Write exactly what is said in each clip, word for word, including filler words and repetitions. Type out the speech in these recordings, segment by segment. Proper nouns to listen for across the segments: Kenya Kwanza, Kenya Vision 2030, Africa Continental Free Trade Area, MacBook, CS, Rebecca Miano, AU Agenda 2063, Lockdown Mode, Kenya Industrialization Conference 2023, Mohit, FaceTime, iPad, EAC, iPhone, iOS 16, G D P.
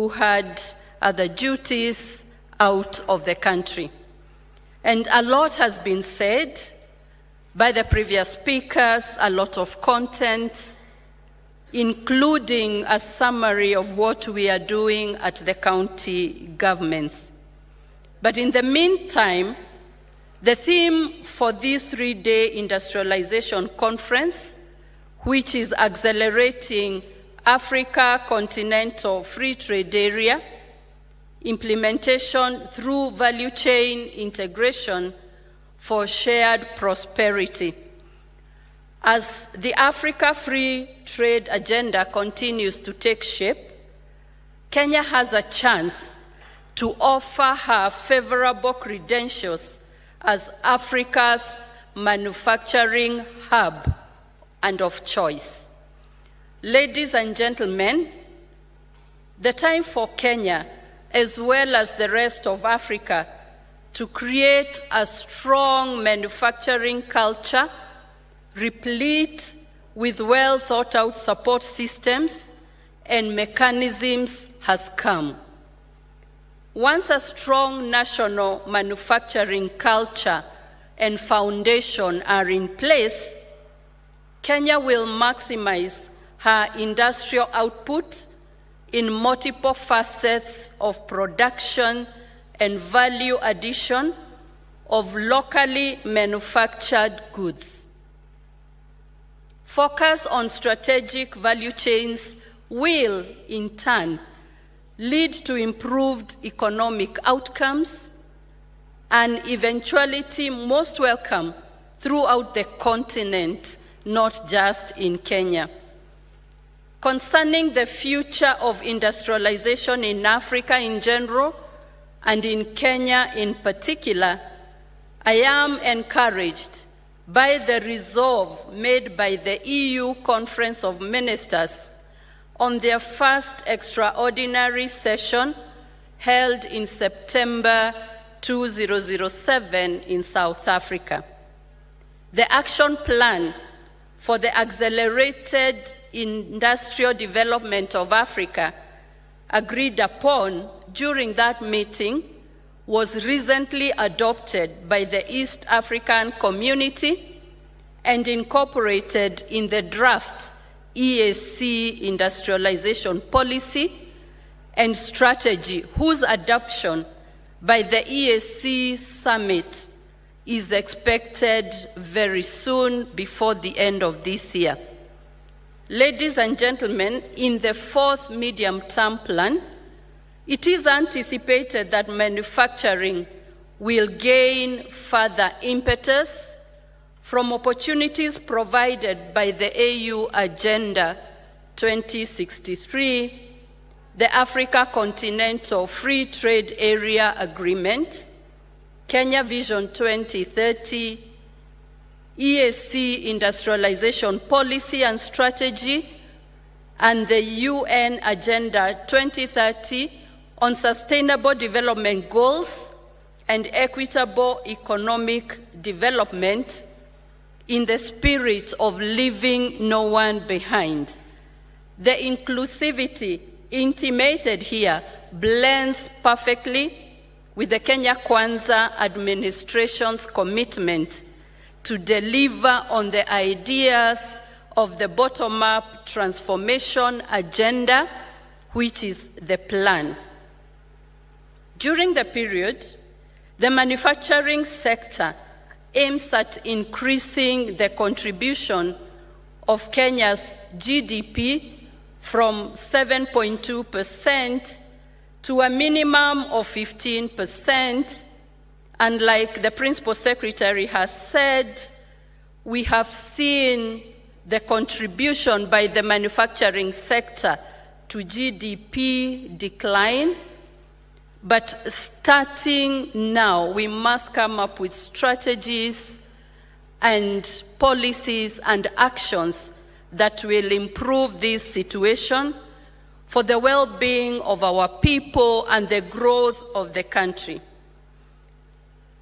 who had other duties out of the country. And a lot has been said by the previous speakers, a lot of content, including a summary of what we are doing at the county governments. But in the meantime, the theme for this three-day industrialization conference, which is accelerating Africa Continental Free Trade Area, implementation through value chain integration for shared prosperity. As the Africa Free Trade Agenda continues to take shape, Kenya has a chance to offer her favorable credentials as Africa's manufacturing hub and of choice. Ladies and gentlemen, the time for Kenya, as well as the rest of Africa, to create a strong manufacturing culture replete with well-thought-out support systems and mechanisms has come. Once a strong national manufacturing culture and foundation are in place, Kenya will maximize her industrial output in multiple facets of production and value addition of locally manufactured goods. Focus on strategic value chains will, in turn, lead to improved economic outcomes, an eventuality most welcome throughout the continent, not just in Kenya. Concerning the future of industrialization in Africa in general, and in Kenya in particular, I am encouraged by the resolve made by the E U Conference of Ministers on their first extraordinary session held in September two thousand seven in South Africa. The action plan for the accelerated industrial development of Africa, agreed upon during that meeting, was recently adopted by the East African Community and incorporated in the draft E A C industrialization policy and strategy, whose adoption by the E A C summit is expected very soon before the end of this year. Ladies and gentlemen, in the fourth medium-term plan, it is anticipated that manufacturing will gain further impetus from opportunities provided by the A U Agenda twenty sixty-three, the Africa Continental Free Trade Area Agreement, Kenya Vision twenty thirty, E A C industrialization policy and strategy, and the U N Agenda twenty thirty on sustainable development goals and equitable economic development in the spirit of leaving no one behind. The inclusivity intimated here blends perfectly with the Kenya Kwanza administration's commitment to deliver on the ideas of the bottom-up transformation agenda, which is the plan. During the period, the manufacturing sector aims at increasing the contribution of Kenya's G D P from seven point two percent to a minimum of fifteen percent, and like the Principal Secretary has said, we have seen the contribution by the manufacturing sector to G D P decline, but starting now, we must come up with strategies and policies and actions that will improve this situation for the well-being of our people and the growth of the country.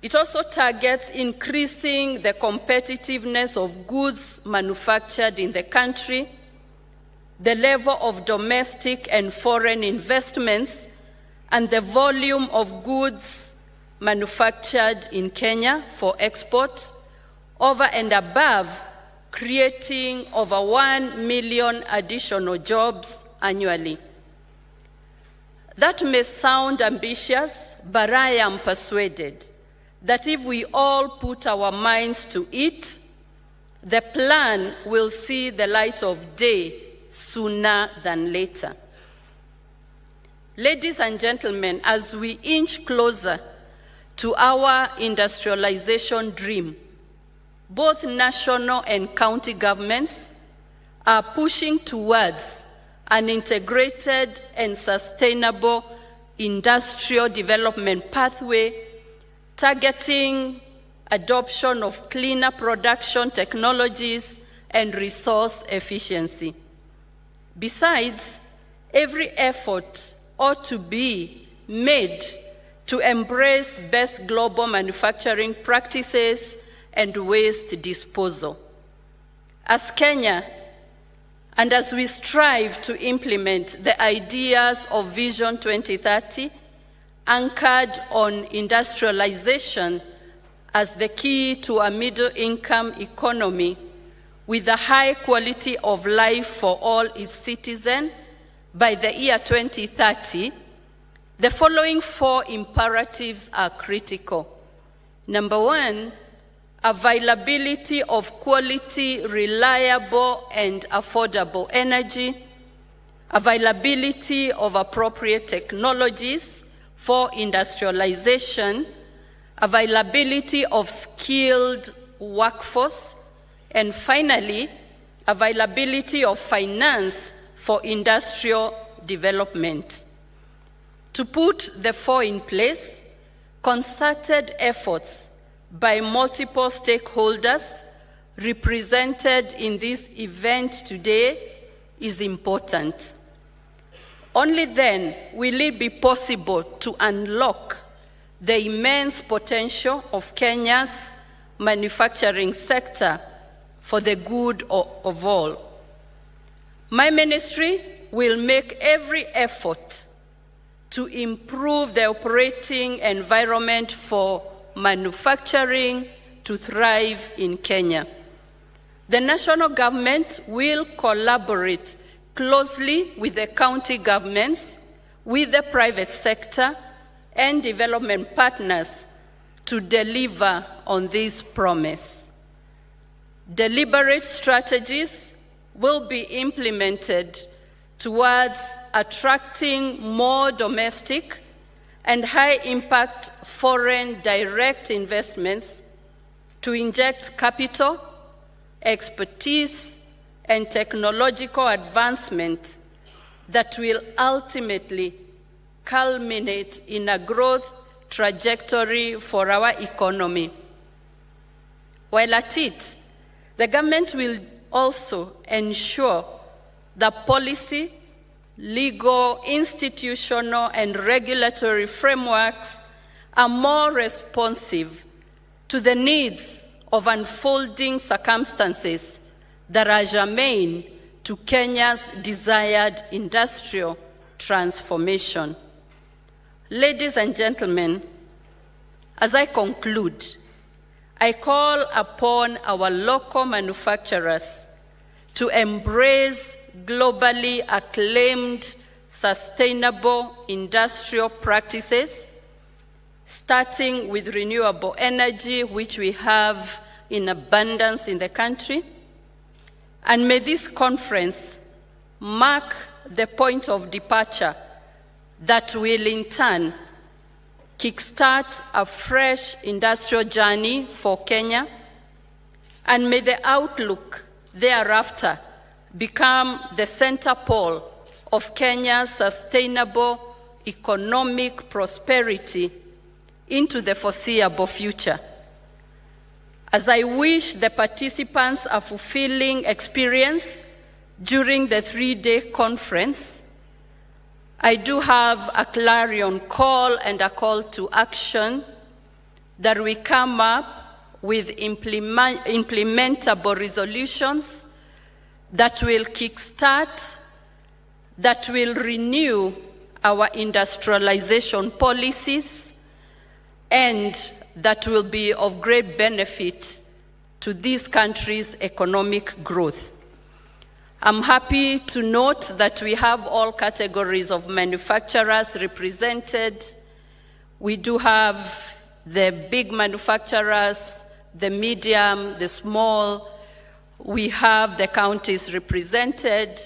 It also targets increasing the competitiveness of goods manufactured in the country the level of domestic and foreign investments, and the volume of goods manufactured in Kenya for export, over and above creating over one million additional jobs annually. That may sound ambitious, but I am persuaded that if we all put our minds to it, the plan will see the light of day sooner than later. Ladies and gentlemen, as we inch closer to our industrialization dream, both national and county governments are pushing towards an integrated and sustainable industrial development pathway targeting adoption of cleaner production technologies and resource efficiency. Besides, every effort ought to be made to embrace best global manufacturing practices and waste disposal. As Kenya, and as we strive to implement the ideas of Vision twenty thirty, anchored on industrialization as the key to a middle-income economy with a high quality of life for all its citizens by the year twenty thirty, the following four imperatives are critical. Number one, availability of quality, reliable, and affordable energy, availability of appropriate technologies for industrialization, availability of skilled workforce, and finally, availability of finance for industrial development. To put the four in place, concerted efforts by multiple stakeholders represented in this event today is important. Only then will it be possible to unlock the immense potential of Kenya's manufacturing sector for the good of all. My ministry will make every effort to improve the operating environment for manufacturing to thrive in Kenya. The national government will collaborate closely with the county governments, with the private sector, and development partners to deliver on this promise. Deliberate strategies will be implemented towards attracting more domestic and high-impact foreign direct investments to inject capital, expertise, and technological advancement that will ultimately culminate in a growth trajectory for our economy. While at it, the government will also ensure that policy, legal, institutional, and regulatory frameworks are more responsive to the needs of unfolding circumstances that are germane to Kenya's desired industrial transformation. Ladies and gentlemen, as I conclude, I call upon our local manufacturers to embrace globally acclaimed sustainable industrial practices, starting with renewable energy, which we have in abundance in the country. And may this conference mark the point of departure that will in turn kickstart a fresh industrial journey for Kenya, and may the outlook thereafter become the center pole of Kenya's sustainable economic prosperity into the foreseeable future. As I wish the participants a fulfilling experience during the three-day conference, I do have a clarion call and a call to action that we come up with implement- implementable resolutions that will kickstart that will renew our industrialization policies and that will be of great benefit to these countries' economic growth. I'm happy to note that we have all categories of manufacturers represented. We do have the big manufacturers, the medium, the small. We have the counties represented.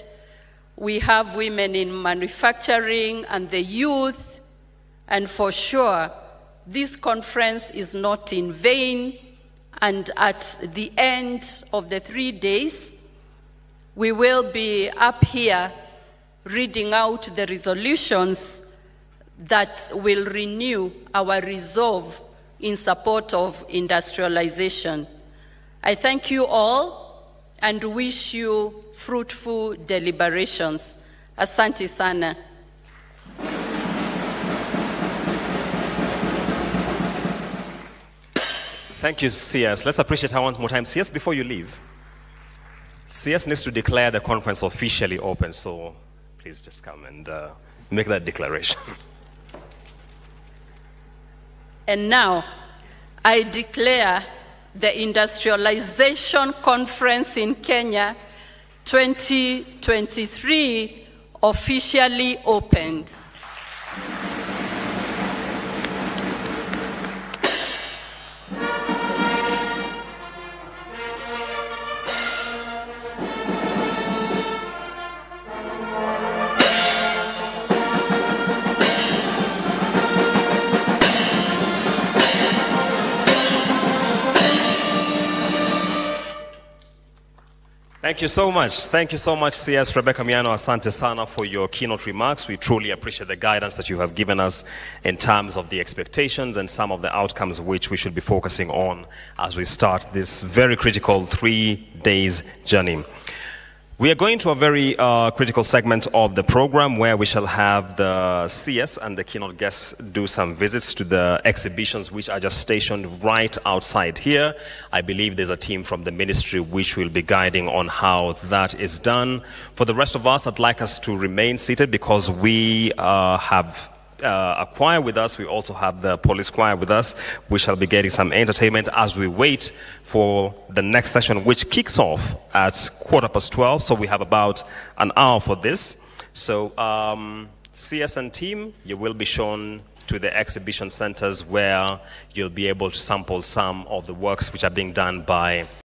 We have women in manufacturing and the youth. And for sure, this conference is not in vain. And at the end of the three days, we will be up here reading out the resolutions that will renew our resolve in support of industrialization. I thank you all and wish you fruitful deliberations. Asante sana. Thank you, C S. Let's appreciate her one more time. C S, before you leave, C S needs to declare the conference officially open, so please just come and uh, make that declaration. And now, I declare the Industrialization Conference in Kenya twenty twenty-three officially opened. Thank you so much. Thank you so much, C S Rebecca Miano. Asante sana for your keynote remarks. We truly appreciate the guidance that you have given us in terms of the expectations and some of the outcomes which we should be focusing on as we start this very critical three days journey. We are going to a very uh, critical segment of the program where we shall have the C S and the keynote guests do some visits to the exhibitions which are just stationed right outside here. I believe there's a team from the ministry which will be guiding on how that is done. For the rest of us, I'd like us to remain seated because we uh, have Uh, a choir with us. We also have the police choir with us. We shall be getting some entertainment as we wait for the next session, which kicks off at quarter past twelve. So we have about an hour for this. So um, C S and team, you will be shown to the exhibition centers where you'll be able to sample some of the works which are being done by